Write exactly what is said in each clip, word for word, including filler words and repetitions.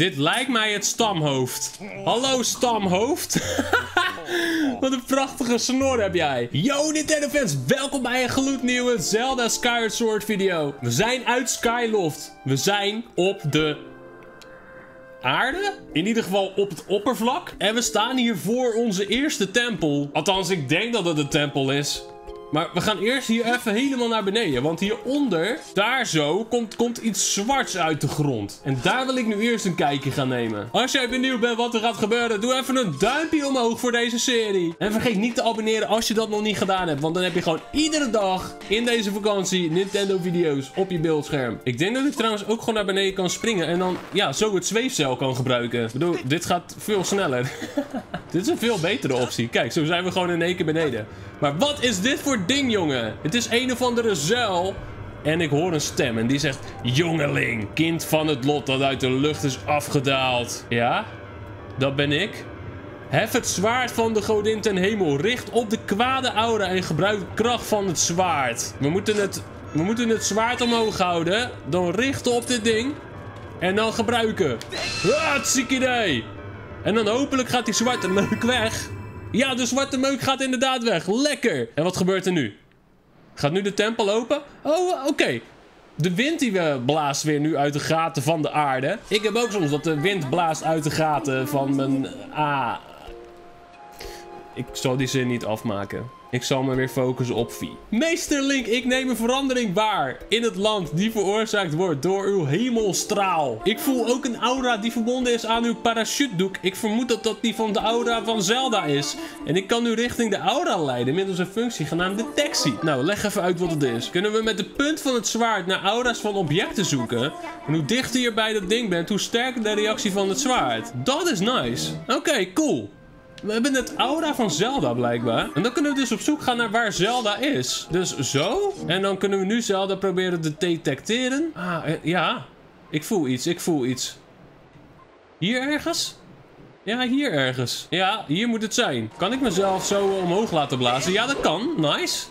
Dit lijkt mij het stamhoofd. Hallo stamhoofd. Wat een prachtige snor heb jij. Yo Nintendo fans, welkom bij een gloednieuwe Zelda Skyward Sword video. We zijn uit Skyloft. We zijn op de aarde? In ieder geval op het oppervlak. En we staan hier voor onze eerste tempel. Althans, ik denk dat het een tempel is. Maar we gaan eerst hier even helemaal naar beneden. Want hieronder, daar zo, komt, komt iets zwarts uit de grond. En daar wil ik nu eerst een kijkje gaan nemen. Als jij benieuwd bent wat er gaat gebeuren, doe even een duimpje omhoog voor deze serie. En vergeet niet te abonneren als je dat nog niet gedaan hebt. Want dan heb je gewoon iedere dag in deze vakantie Nintendo video's op je beeldscherm. Ik denk dat ik trouwens ook gewoon naar beneden kan springen. En dan, ja, zo het zweefzeil kan gebruiken. Ik bedoel, dit gaat veel sneller. Dit is een veel betere optie. Kijk, zo zijn we gewoon in één keer beneden. Maar wat is dit voor ding, jongen? Het is een of andere zuil. En ik hoor een stem en die zegt... Jongeling, kind van het lot dat uit de lucht is afgedaald. Ja, dat ben ik. Hef het zwaard van de godin ten hemel. Richt op de kwade aura en gebruik de kracht van het zwaard. We moeten het, we moeten het zwaard omhoog houden. Dan richten op dit ding. En dan gebruiken. Ah, het ziek idee. En dan hopelijk gaat die zwarte meuk weg. Ja, de zwarte meuk gaat inderdaad weg. Lekker. En wat gebeurt er nu? Gaat nu de tempel open? Oh, oké. Okay. De wind die we blaast weer nu uit de gaten van de aarde. Ik heb ook soms dat de wind blaast uit de gaten van mijn... Ah. Ik zal die zin niet afmaken. Ik zal me weer focussen op Fi. Meester Link, ik neem een verandering waar in het land die veroorzaakt wordt door uw hemelstraal. Ik voel ook een aura die verbonden is aan uw parachutedoek. Ik vermoed dat dat die van de aura van Zelda is. En ik kan nu richting de aura leiden middels een functie genaamd detectie. Nou, leg even uit wat het is. Kunnen we met de punt van het zwaard naar aura's van objecten zoeken? En hoe dichter je bij dat ding bent, hoe sterker de reactie van het zwaard. Dat is nice. Oké, okay, cool. We hebben het aura van Zelda blijkbaar. En dan kunnen we dus op zoek gaan naar waar Zelda is. Dus zo. En dan kunnen we nu Zelda proberen te detecteren. Ah, ja. Ik voel iets, ik voel iets. Hier ergens? Ja, hier ergens. Ja, hier moet het zijn. Kan ik mezelf zo omhoog laten blazen? Ja, dat kan. Nice.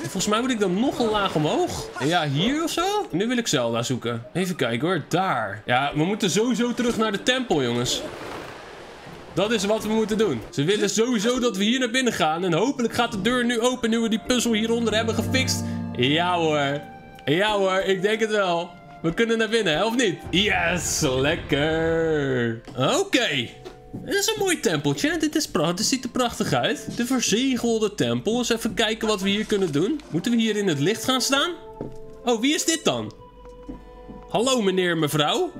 Volgens mij moet ik dan nog een laag omhoog. Ja, hier of zo? Nu wil ik Zelda zoeken. Even kijken hoor, daar. Ja, we moeten sowieso terug naar de tempel, jongens. Dat is wat we moeten doen. Ze willen sowieso dat we hier naar binnen gaan. En hopelijk gaat de deur nu open nu we die puzzel hieronder hebben gefixt. Ja hoor. Ja hoor, ik denk het wel. We kunnen naar binnen, hè? Of niet? Yes, lekker. Oké. Okay. Dit is een mooi tempeltje. Dit, is pracht, dit ziet er prachtig uit. De verzegelde tempel. Eens even kijken wat we hier kunnen doen. Moeten we hier in het licht gaan staan? Oh, wie is dit dan? Hallo meneer, mevrouw.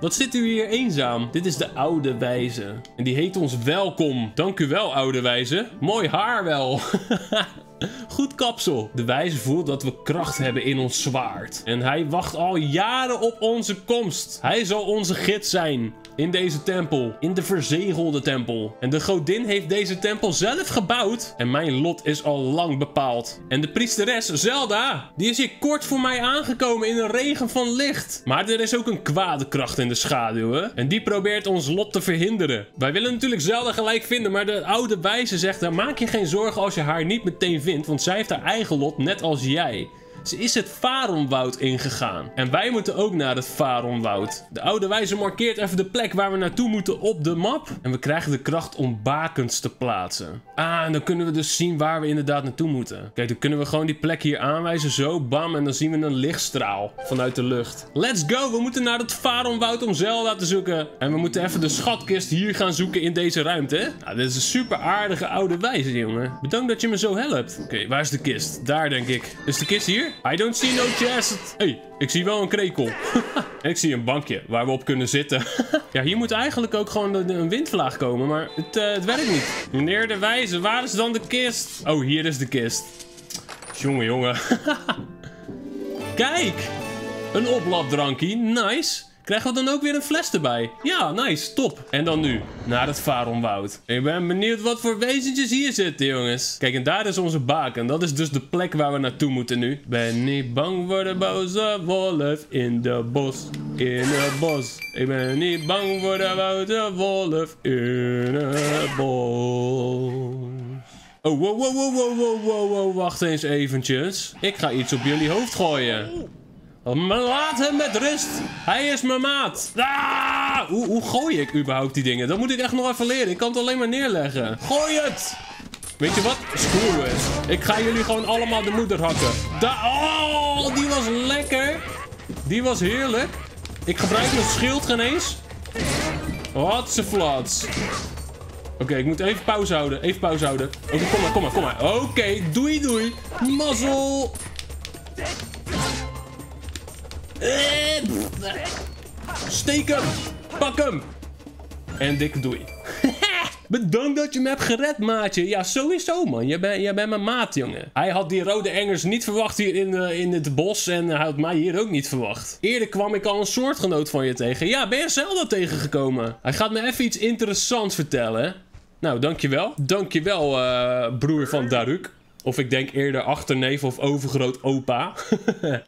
Wat zit u hier eenzaam? Dit is de oude wijze. En die heet ons welkom. Dank u wel, oude wijze. Mooi haar wel. Goed kapsel. De wijze voelt dat we kracht hebben in ons zwaard. En hij wacht al jaren op onze komst. Hij zal onze gids zijn. In deze tempel. In de verzegelde tempel. En de godin heeft deze tempel zelf gebouwd. En mijn lot is al lang bepaald. En de priesteres Zelda. Die is hier kort voor mij aangekomen in een regen van licht. Maar er is ook een kwade kracht in de schaduwen. En die probeert ons lot te verhinderen. Wij willen natuurlijk Zelda gelijk vinden. Maar de oude wijze zegt. Daar maak je geen zorgen als je haar niet meteen vindt. Want zij heeft haar eigen lot net als jij. Ze is het Faronwoud ingegaan. En wij moeten ook naar het Faronwoud. De oude wijze markeert even de plek waar we naartoe moeten op de map. En we krijgen de kracht om bakens te plaatsen. Ah, en dan kunnen we dus zien waar we inderdaad naartoe moeten. Kijk, dan kunnen we gewoon die plek hier aanwijzen. Zo, bam. En dan zien we een lichtstraal vanuit de lucht. Let's go. We moeten naar het Faronwoud om Zelda te zoeken. En we moeten even de schatkist hier gaan zoeken in deze ruimte. Nou, dit is een super aardige oude wijze, jongen. Bedankt dat je me zo helpt. Oké, okay, waar is de kist? Daar, denk ik. Is de kist hier? I don't see no chest. Hé, hey, ik zie wel een krekel. En ik zie een bankje waar we op kunnen zitten. Ja, hier moet eigenlijk ook gewoon een windvlaag komen, maar het, uh, het werkt niet. Meneer de wijze, waar is dan de kist? Oh, hier is de kist. Jongen, jongen. Kijk, een oplapdrankie. Nice. Krijgen we dan ook weer een fles erbij? Ja, nice, top. En dan nu, naar het Faronwoud. Ik ben benieuwd wat voor wezentjes hier zitten, jongens. Kijk, en daar is onze baken. Dat is dus de plek waar we naartoe moeten nu. Ben niet bang voor de boze wolf in de bos, in het bos. Ik ben niet bang voor de boze wolf in het bos. Oh, wow, wow, wow, wow, wow, wow, wacht eens eventjes. Ik ga iets op jullie hoofd gooien. Laat hem met rust. Hij is mijn maat. Ah! Hoe, hoe gooi ik überhaupt die dingen? Dat moet ik echt nog even leren. Ik kan het alleen maar neerleggen. Gooi het! Weet je wat? Screw it. Ik ga jullie gewoon allemaal de moeder hakken. Da oh, die was lekker. Die was heerlijk. Ik gebruik mijn schild geen eens. Watse flats. Oké, okay, ik moet even pauze houden. Even pauze houden. Oké, okay, kom maar, kom maar, kom maar. Oké, okay, doei, doei. Mazzel. Steek hem. Pak hem. En dik doei. Bedankt dat je me hebt gered, maatje. Ja, sowieso, man. Jij bent, jij bent mijn maat, jongen. Hij had die rode engers niet verwacht hier in, uh, in het bos. En hij had mij hier ook niet verwacht. Eerder kwam ik al een soortgenoot van je tegen. Ja, ben je Zelda tegengekomen? Hij gaat me even iets interessants vertellen. Nou, dankjewel. Dankjewel, uh, broer van Daruk. Of ik denk eerder achterneef of overgroot opa.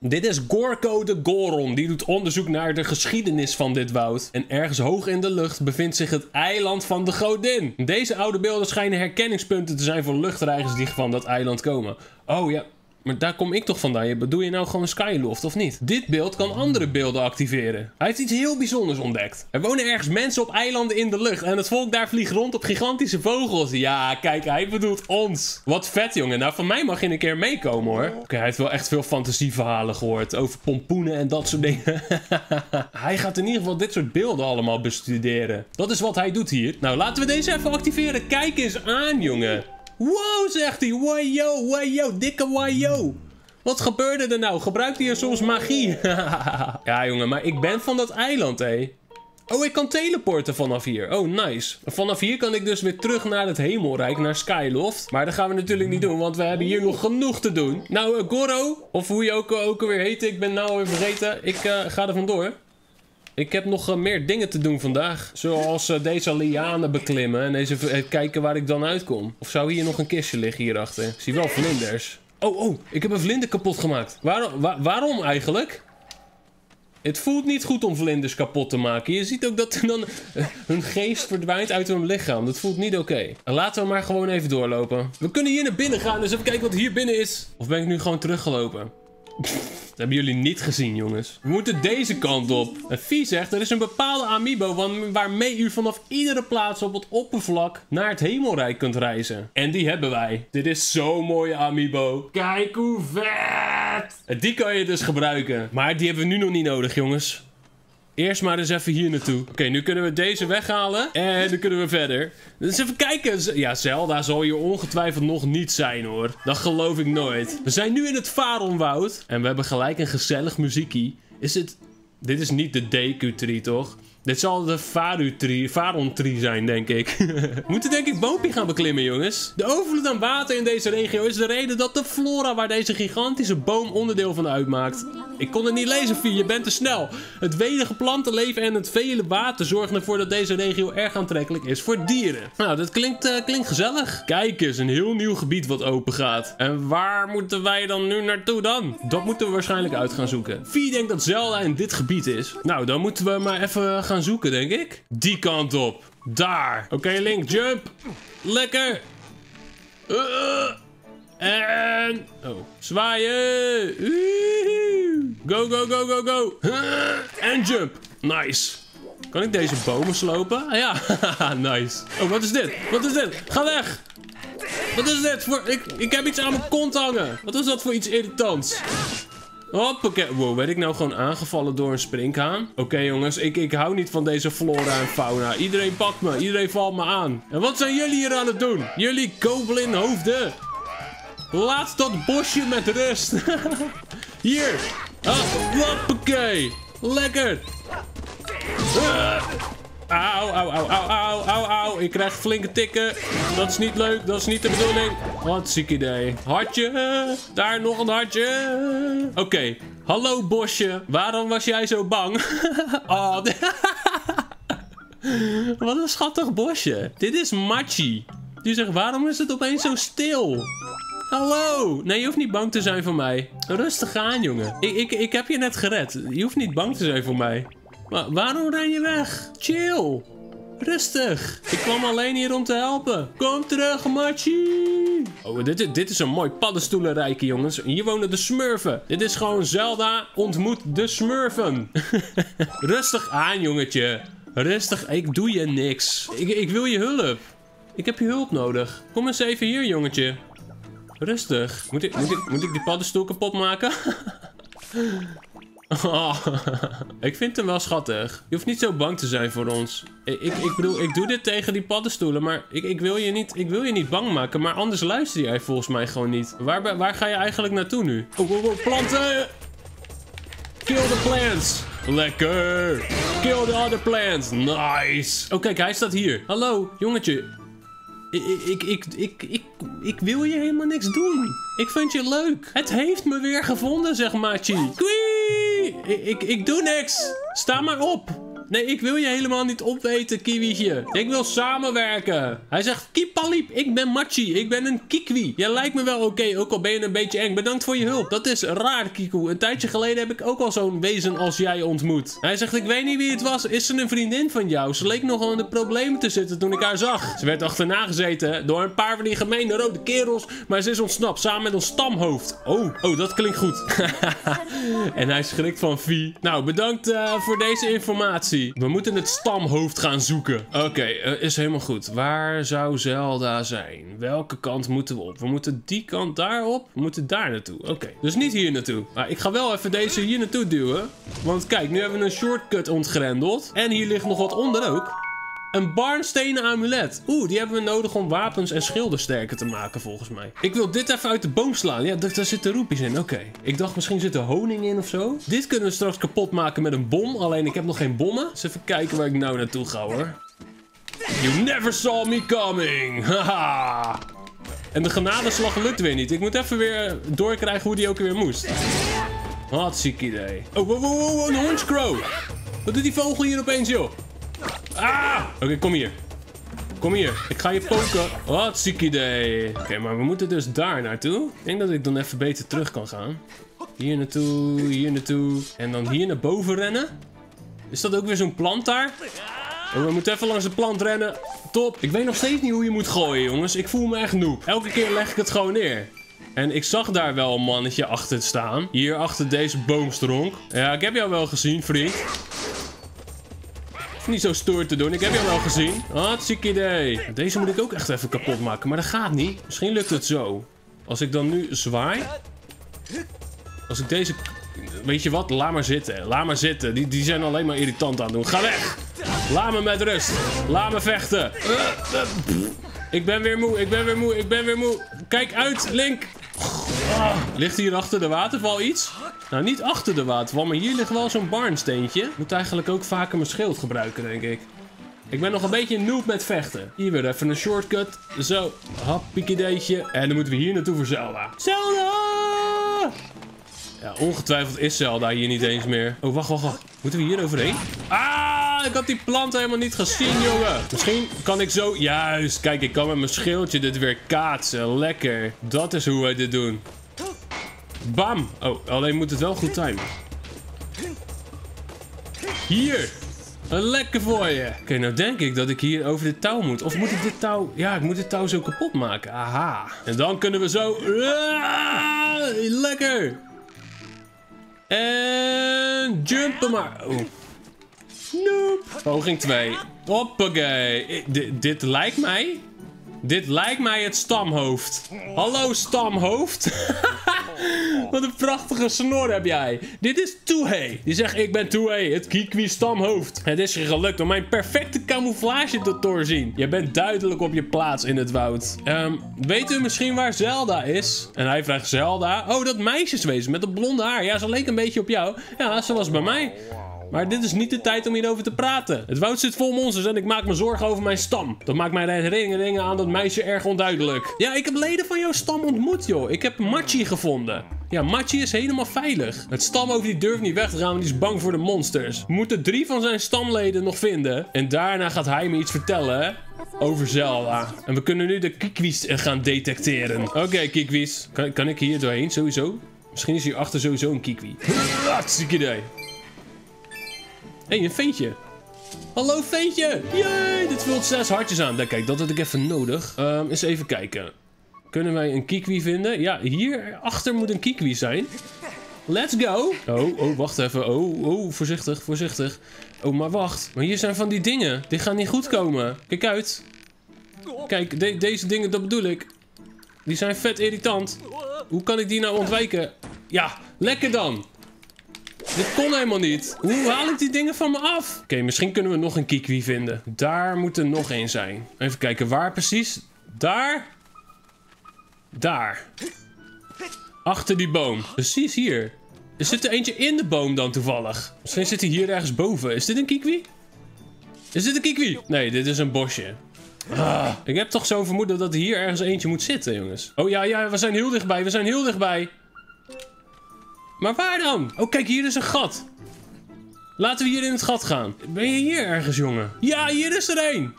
Dit is Gorko de Goron. Die doet onderzoek naar de geschiedenis van dit woud. En ergens hoog in de lucht bevindt zich het eiland van de godin. Deze oude beelden schijnen herkenningspunten te zijn voor luchtreizigers die van dat eiland komen. Oh ja, maar daar kom ik toch vandaan. Bedoel je nou gewoon Skyloft of niet? Dit beeld kan andere beelden activeren. Hij heeft iets heel bijzonders ontdekt. Er wonen ergens mensen op eilanden in de lucht. En het volk daar vliegt rond op gigantische vogels. Ja, kijk, hij bedoelt ons. Wat vet, jongen. Nou, van mij mag je een keer meekomen, hoor. Oké, okay, hij heeft wel echt veel fantasieverhalen gehoord. Over pompoenen en dat soort dingen. Hij gaat in ieder geval dit soort beelden allemaal bestuderen. Dat is wat hij doet hier. Nou, laten we deze even activeren. Kijk eens aan, jongen. Wow, zegt hij. Wajo, wajo, dikke wajo. Wat gebeurde er nou? Gebruikt hij er soms magie? Ja, jongen, maar ik ben van dat eiland, hé. Oh, ik kan teleporten vanaf hier. Oh, nice. Vanaf hier kan ik dus weer terug naar het hemelrijk, naar Skyloft. Maar dat gaan we natuurlijk niet doen, want we hebben hier nog genoeg te doen. Nou, uh, Gorko, of hoe je ook, uh, ook weer heet, ik ben nou alweer vergeten. Ik uh, ga er vandoor. Ik heb nog uh, meer dingen te doen vandaag. Zoals uh, deze lianen beklimmen. En eens even kijken waar ik dan uitkom. Of zou hier nog een kistje liggen hierachter? Ik zie wel vlinders. Oh, oh. Ik heb een vlinder kapot gemaakt. Waarom, wa waarom eigenlijk? Het voelt niet goed om vlinders kapot te maken. Je ziet ook dat er dan uh, hun geest verdwijnt uit hun lichaam. Dat voelt niet oké. Okay. Laten we maar gewoon even doorlopen. We kunnen hier naar binnen gaan. Dus even kijken wat hier binnen is. Of ben ik nu gewoon teruggelopen? Dat hebben jullie niet gezien, jongens. We moeten deze kant op. En Fi zegt, er is een bepaalde amiibo waarmee u vanaf iedere plaats op het oppervlak naar het hemelrijk kunt reizen. En die hebben wij. Dit is zo'n mooie amiibo. Kijk hoe vet! Die kan je dus gebruiken. Maar die hebben we nu nog niet nodig, jongens. Eerst maar eens even hier naartoe. Oké, okay, nu kunnen we deze weghalen. En dan kunnen we verder. Dus even kijken. Ja, Zelda zal hier ongetwijfeld nog niet zijn, hoor. Dat geloof ik nooit. We zijn nu in het Faronwoud. En we hebben gelijk een gezellig muziekie. Is het... Dit is niet de D Q drie, toch? Dit zal de Faron Tree zijn, denk ik. We moeten denk ik boompje gaan beklimmen, jongens. De overvloed aan water in deze regio is de reden dat de flora waar deze gigantische boom onderdeel van uitmaakt. Ik kon het niet lezen, Fi. Je bent te snel. Het welige plantenleven en het vele water zorgen ervoor dat deze regio erg aantrekkelijk is voor dieren. Nou, dat klinkt, uh, klinkt gezellig. Kijk eens, een heel nieuw gebied wat open gaat. En waar moeten wij dan nu naartoe dan? Dat moeten we waarschijnlijk uit gaan zoeken. Fi denkt dat Zelda in dit gebied is. Nou, dan moeten we maar even gaan... Gaan zoeken, denk ik. Die kant op. Daar. Oké, okay, Link, jump. Lekker. Uh, en... Oh. Zwaaien. Uh, go, go, go, go, go. En uh, jump. Nice. Kan ik deze bomen slopen? Ah, ja. Nice. Oh, wat is dit? Wat is dit? Ga weg. Wat is dit? Voor... Ik, ik heb iets aan mijn kont hangen. Wat is dat voor iets irritants? Hoppakee. Wow, werd ik nou gewoon aangevallen door een springhaan? Oké, okay, jongens, ik, ik hou niet van deze flora en fauna. Iedereen pakt me, iedereen valt me aan. En wat zijn jullie hier aan het doen? Jullie goblinhoofden. Laat dat bosje met rust. Hier. Hoppakee. Lekker. Uh. Au, au, au, au, au, au, au. Ik krijg flinke tikken. Dat is niet leuk. Dat is niet de bedoeling. Wat ziek idee. Hartje. Daar nog een hartje. Oké. Okay. Hallo, bosje. Waarom was jij zo bang? Oh, wat een schattig bosje. Dit is Machi. Die zegt, waarom is het opeens zo stil? Hallo. Nee, je hoeft niet bang te zijn voor mij. Rustig aan, jongen. Ik, ik, ik heb je net gered. Je hoeft niet bang te zijn voor mij. Maar waarom ren je weg? Chill. Rustig. Ik kwam alleen hier om te helpen. Kom terug, Machi. Oh, dit is, dit is een mooi paddenstoelenrijke, jongens. Hier wonen de smurfen. Dit is gewoon Zelda ontmoet de smurfen. Rustig aan, jongetje. Rustig. Ik doe je niks. Ik, ik wil je hulp. Ik heb je hulp nodig. Kom eens even hier, jongetje. Rustig. Moet ik, moet ik, moet ik die paddenstoel kapot maken? Oh, ik vind hem wel schattig. Je hoeft niet zo bang te zijn voor ons. Ik, ik, ik bedoel, ik doe dit tegen die paddenstoelen, maar ik, ik, wil je niet, ik wil je niet bang maken. Maar anders luister jij volgens mij gewoon niet. Waar, waar ga je eigenlijk naartoe nu? Oh, oh, oh, planten! Kill the plants! Lekker! Kill the other plants! Nice! Oh, kijk, hij staat hier. Hallo, jongetje. Ik, ik, ik, ik, ik, ik wil je helemaal niks doen. Ik vind je leuk. Het heeft me weer gevonden, zeg Machi. Kwee! Ik, ik, ik doe niks. Sta maar op. Nee, ik wil je helemaal niet opeten, Kiwietje. Ik wil samenwerken. Hij zegt, Kipaliep, ik ben Machi. Ik ben een Kikwi. Jij lijkt me wel oké, okay, ook al ben je een beetje eng. Bedankt voor je hulp. Dat is raar, Kiku. Een tijdje geleden heb ik ook al zo'n wezen als jij ontmoet. Hij zegt, ik weet niet wie het was. Is ze een vriendin van jou? Ze leek nogal in de problemen te zitten toen ik haar zag. Ze werd achterna gezeten door een paar van die gemene rode kerels. Maar ze is ontsnapt, samen met ons stamhoofd. Oh, oh, dat klinkt goed. En hij schrikt van Fi. Nou, bedankt uh, voor deze informatie. We moeten het stamhoofd gaan zoeken. Oké, okay, uh, is helemaal goed. Waar zou Zelda zijn? Welke kant moeten we op? We moeten die kant daarop. We moeten daar naartoe. Oké, okay. Dus niet hier naartoe. Maar ik ga wel even deze hier naartoe duwen. Want kijk, nu hebben we een shortcut ontgrendeld. En hier ligt nog wat onder ook. Een barnstenen amulet. Oeh, die hebben we nodig om wapens en schilden sterker te maken, volgens mij. Ik wil dit even uit de boom slaan. Ja, daar zitten roepies in. Oké. Okay. Ik dacht, misschien zit er honing in of zo. Dit kunnen we straks kapot maken met een bom. Alleen, ik heb nog geen bommen. Dus even kijken waar ik nou naartoe ga, hoor. You never saw me coming. Haha. En de genadeslag lukt weer niet. Ik moet even weer doorkrijgen hoe die ook weer moest. Hartstikke idee. Oh, wow, wow, wow, een hondscrow. Wat doet die vogel hier opeens, joh? Ah! Oké, okay, kom hier. Kom hier. Ik ga je poken. Wat ziek idee. Oké, okay, maar we moeten dus daar naartoe. Ik denk dat ik dan even beter terug kan gaan. Hier naartoe, hier naartoe. En dan hier naar boven rennen. Is dat ook weer zo'n plant daar? Oh, we moeten even langs de plant rennen. Top. Ik weet nog steeds niet hoe je moet gooien, jongens. Ik voel me echt noob. Elke keer leg ik het gewoon neer. En ik zag daar wel een mannetje achter staan. Hier achter deze boomstronk. Ja, ik heb jou wel gezien, vriend. Niet zo stoer te doen. Ik heb je wel gezien. Hartstikke idee. Deze moet ik ook echt even kapot maken. Maar dat gaat niet. Misschien lukt het zo. Als ik dan nu zwaai. Als ik deze... Weet je wat? Laat maar zitten. Laat maar zitten. Die, die zijn alleen maar irritant aan het doen. Ga weg. Laat me met rust. Laat me vechten. Ik ben weer moe. Ik ben weer moe. Ik ben weer moe. Kijk uit, Link. Oh. Ligt hier achter de waterval iets? Nou, niet achter de waterval, maar hier ligt wel zo'n barnsteentje. Ik moet eigenlijk ook vaker mijn schild gebruiken, denk ik. Ik ben nog een beetje noob met vechten. Hier weer even een shortcut. Zo, happiekideetje. En dan moeten we hier naartoe voor Zelda. Zelda! Ja, ongetwijfeld is Zelda hier niet eens meer. Oh, wacht, wacht, wacht. Moeten we hier overheen? Ah, ik had die plant helemaal niet gezien, jongen. Misschien kan ik zo... Juist, kijk, ik kan met mijn schildje dit weer kaatsen. Lekker. Dat is hoe wij dit doen. Bam! Oh, alleen moet het wel goed timen. Hier! Lekker voor je! Oké, okay, nou denk ik dat ik hier over dit touw moet. Of moet ik dit touw... Ja, ik moet dit touw zo kapot maken. Aha. En dan kunnen we zo... Lekker! En... Jumpen maar! Oh. Noep! Poging twee. Hoppakee. D dit lijkt mij... Dit lijkt mij het stamhoofd. Hallo, stamhoofd. Wat een prachtige snor heb jij. Dit is Tohei. Die zegt, ik ben Tohei, het Kikwi stamhoofd. Het is je gelukt om mijn perfecte camouflage te doorzien. Je bent duidelijk op je plaats in het woud. Um, weet u misschien waar Zelda is? En hij vraagt Zelda. Oh, dat meisjeswezen met dat blonde haar. Ja, ze leek een beetje op jou. Ja, ze was bij mij. Maar dit is niet de tijd om hierover te praten. Het woud zit vol monsters en ik maak me zorgen over mijn stam. Dat maakt mijn herinneringen aan dat meisje erg onduidelijk. Ja, ik heb leden van jouw stam ontmoet, joh. Ik heb Machi gevonden. Ja, Machi is helemaal veilig. Het stamhoofd die durft niet weg te gaan, want die is bang voor de monsters. We moeten drie van zijn stamleden nog vinden. En daarna gaat hij me iets vertellen, hè? Over Zelda. En we kunnen nu de Kikwi's gaan detecteren. Oké, okay, Kikwi's. Kan, kan ik hier doorheen, sowieso? Misschien is hierachter sowieso een Kikwi. Hartstikke idee. Hé, hey, een ventje. Hallo ventje! Yay! Dit vult zes hartjes aan. Nou, kijk, dat had ik even nodig. Um, eens even kijken. Kunnen wij een Kikwi vinden? Ja, hierachter moet een Kikwi zijn. Let's go! Oh, oh, wacht even. Oh, oh, voorzichtig, voorzichtig. Oh, maar wacht. Maar hier zijn van die dingen. Dit gaat niet goed komen. Kijk uit. Kijk, de deze dingen, dat bedoel ik. Die zijn vet irritant. Hoe kan ik die nou ontwijken? Ja, lekker dan. Dit kon helemaal niet. Hoe haal ik die dingen van me af? Oké, okay, misschien kunnen we nog een Kikwi vinden. Daar moet er nog één zijn. Even kijken, waar precies? Daar. Daar. Achter die boom. Precies hier. Er zit er eentje in de boom dan toevallig. Misschien zit hij hier ergens boven. Is dit een Kikwi? Is dit een Kikwi? Nee, dit is een bosje. Ah, ik heb toch zo'n vermoeden dat er hier ergens eentje moet zitten, jongens. Oh ja, ja, we zijn heel dichtbij. We zijn heel dichtbij. Maar waar dan? Oh, kijk, hier is een gat. Laten we hier in het gat gaan. Ben je hier ergens, jongen? Ja, hier is er één.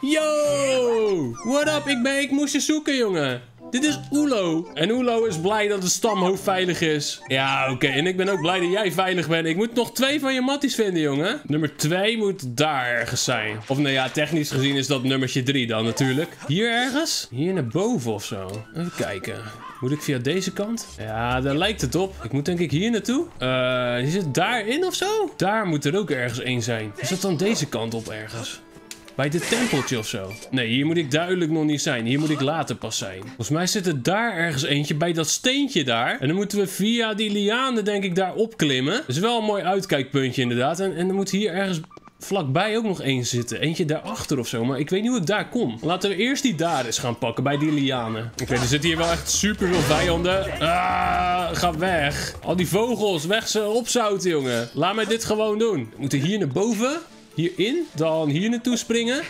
Yo! What up? Ik, ben, ik moest je zoeken, jongen. Dit is Ulo. En Ulo is blij dat het stamhoofd veilig is. Ja, oké. Okay. En ik ben ook blij dat jij veilig bent. Ik moet nog twee van je matties vinden, jongen. Nummer twee moet daar ergens zijn. Of nou ja, technisch gezien is dat nummertje drie dan natuurlijk. Hier ergens? Hier naar boven of zo. Even kijken. Moet ik via deze kant? Ja, daar lijkt het op. Ik moet denk ik hier naartoe. Uh, is het daarin of zo? Daar moet er ook ergens één zijn. Is dat dan deze kant op ergens? Bij dit tempeltje of zo. Nee, hier moet ik duidelijk nog niet zijn. Hier moet ik later pas zijn. Volgens mij zit er daar ergens eentje bij dat steentje daar. En dan moeten we via die lianen denk ik daar opklimmen. Dat is wel een mooi uitkijkpuntje inderdaad. En, en dan moet hier ergens vlakbij ook nog één zitten. Eentje daarachter of zo. Maar ik weet niet hoe ik daar kom. Laten we eerst die daar eens gaan pakken bij die lianen. Oké, okay, er zitten hier wel echt super veel vijanden. Ah, ga weg. Al die vogels, weg ze opzouten, jongen. Laat mij dit gewoon doen. We moeten hier naar boven. Hierin, dan hier naartoe springen.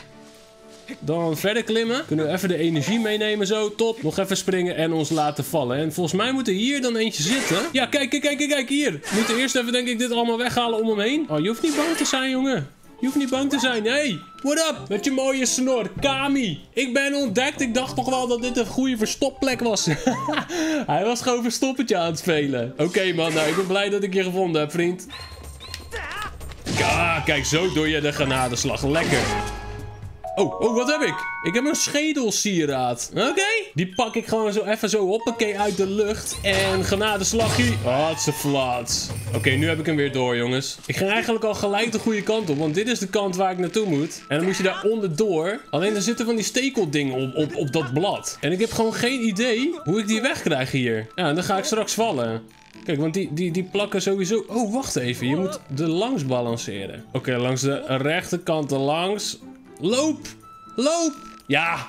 Dan verder klimmen. Kunnen we even de energie meenemen zo, top. Nog even springen en ons laten vallen. En volgens mij moet er hier dan eentje zitten. Ja, kijk, kijk, kijk, kijk, hier. We moeten eerst even denk ik dit allemaal weghalen om hem heen. Oh, je hoeft niet bang te zijn, jongen. Je hoeft niet bang te zijn. Hey, what up? Met je mooie snor, Kami. Ik ben ontdekt. Ik dacht toch wel dat dit een goede verstopplek was. Hij was gewoon verstoppertje aan het spelen. Oké, okay, man, nou, ik ben blij dat ik je gevonden heb, vriend. Ah, kijk, zo doe je de granadeslag. Lekker. Oh, oh, wat heb ik? Ik heb een schedelsieraad. Oké. Okay. Die pak ik gewoon zo even zo, hoppakee, uit de lucht. En genadeslagje. Hatse flats. Oké, okay, nu heb ik hem weer door, jongens. Ik ging eigenlijk al gelijk de goede kant op. Want dit is de kant waar ik naartoe moet. En dan moet je daar onderdoor. Alleen er zitten van die stekeldingen op, op, op dat blad. En ik heb gewoon geen idee hoe ik die wegkrijg hier. Ja, en dan ga ik straks vallen. Kijk, want die, die, die plakken sowieso... Oh, wacht even. Je moet er langs balanceren. Oké, okay, langs de rechterkant langs. Loop! Loop! Ja!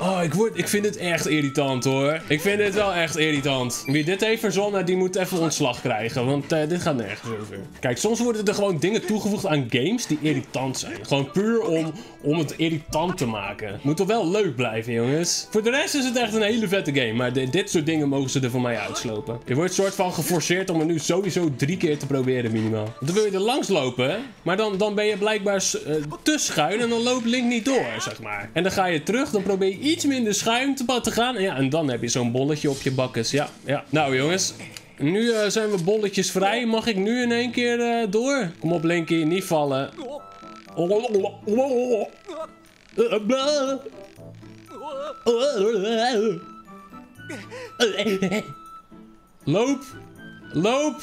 Oh, ik, word, ik vind dit echt irritant, hoor. Ik vind dit wel echt irritant. Wie dit heeft verzonnen, die moet even ontslag krijgen. Want uh, dit gaat nergens over. Kijk, soms worden er gewoon dingen toegevoegd aan games die irritant zijn. Gewoon puur om, om het irritant te maken. Moet toch wel leuk blijven, jongens. Voor de rest is het echt een hele vette game. Maar de, dit soort dingen mogen ze er voor mij uitslopen. Je wordt soort van geforceerd om het nu sowieso drie keer te proberen, minimaal. Dan wil je er langs lopen, hè? Maar dan, dan ben je blijkbaar uh, te schuin en dan loopt Link niet door, zeg maar. En dan ga je terug, dan probeer je iets minder schuim te pad te gaan. En ja, en dan heb je zo'n bolletje op je bakkes. Ja, ja. Nou, jongens. Nu uh, zijn we bolletjes vrij. Mag ik nu in één keer uh, door? Kom op, Linky. Niet vallen. Loop. Loop.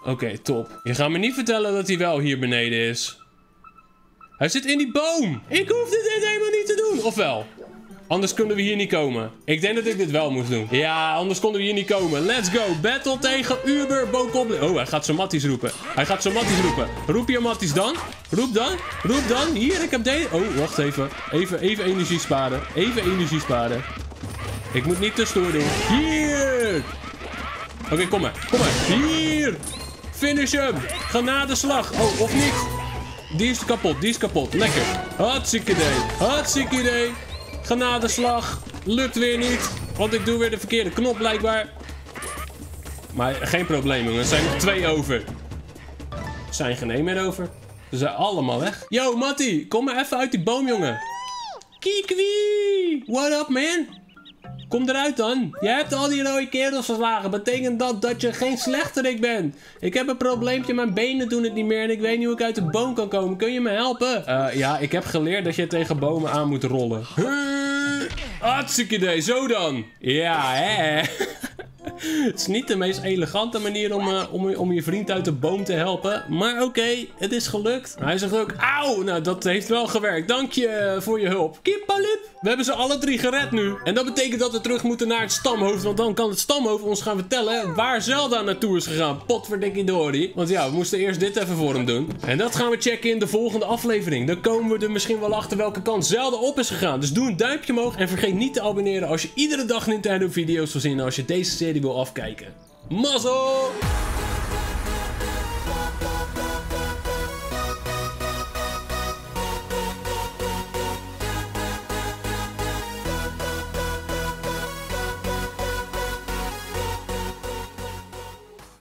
Oké, okay, top. Je gaat me niet vertellen dat hij wel hier beneden is. Hij zit in die boom. Ik hoef dit helemaal niet te doen. Ofwel. Anders konden we hier niet komen. Ik denk dat ik dit wel moest doen. Ja, anders konden we hier niet komen. Let's go. Battle tegen Uber Bokoblin. Oh, hij gaat zijn matties roepen. Hij gaat zijn matties roepen. Roep je matties dan. Roep dan. Roep dan. Hier, ik heb deze. Oh, wacht even. Even, even energie sparen. Even energie sparen. Ik moet niet te stoer doen. Hier. Oké, okay, kom maar. Kom maar. Hier. Finish hem. Genadeslag. Oh, of niet. Die is kapot. Die is kapot. Lekker. Hartstikke idee. Hartstikke idee. Genadeslag. Lukt weer niet. Want ik doe weer de verkeerde knop blijkbaar. Maar geen probleem, jongen. Er zijn nog twee over. Er zijn geen één meer over. Ze zijn allemaal weg. Yo, Matty. Kom maar even uit die boom, jongen. Kikwi. What up, man? Kom eruit dan. Jij hebt al die rode kerels verslagen. Betekent dat dat je geen slechterik bent? Ik heb een probleempje. Mijn benen doen het niet meer. En ik weet niet hoe ik uit de boom kan komen. Kun je me helpen? Uh, ja, ik heb geleerd dat je tegen bomen aan moet rollen. Hartstikke idee. Zo dan. Ja, hè. Het is niet de meest elegante manier om, uh, om, om je vriend uit de boom te helpen. Maar oké, okay, het is gelukt. Hij zegt ook, auw, nou dat heeft wel gewerkt. Dank je voor je hulp. Kippalip. We hebben ze alle drie gered nu. En dat betekent dat we terug moeten naar het stamhoofd. Want dan kan het stamhoofd ons gaan vertellen waar Zelda naartoe is gegaan. Potverdikkiedori. Want ja, we moesten eerst dit even voor hem doen. En dat gaan we checken in de volgende aflevering. Dan komen we er misschien wel achter welke kant Zelda op is gegaan. Dus doe een duimpje omhoog. En vergeet niet te abonneren als je iedere dag Nintendo video's wil zien. Als je deze serie wil afkijken. Mazzel!